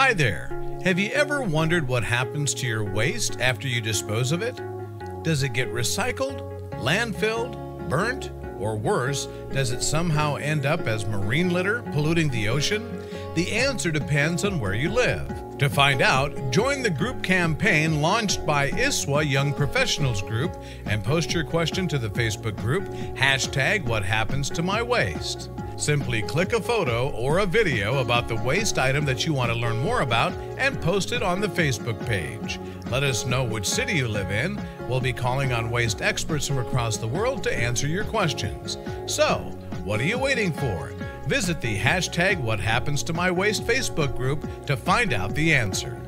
Hi there! Have you ever wondered what happens to your waste after you dispose of it? Does it get recycled, landfilled, burnt, or worse, does it somehow end up as marine litter polluting the ocean? The answer depends on where you live. To find out, join the group campaign launched by ISWA Young Professionals Group and post your question to the Facebook group, #WhatHappensToMyWaste. Simply click a photo or a video about the waste item that you want to learn more about and post it on the Facebook page. Let us know which city you live in. We'll be calling on waste experts from across the world to answer your questions. So, what are you waiting for? Visit the #WhatHappensToMyWaste Facebook group to find out the answer.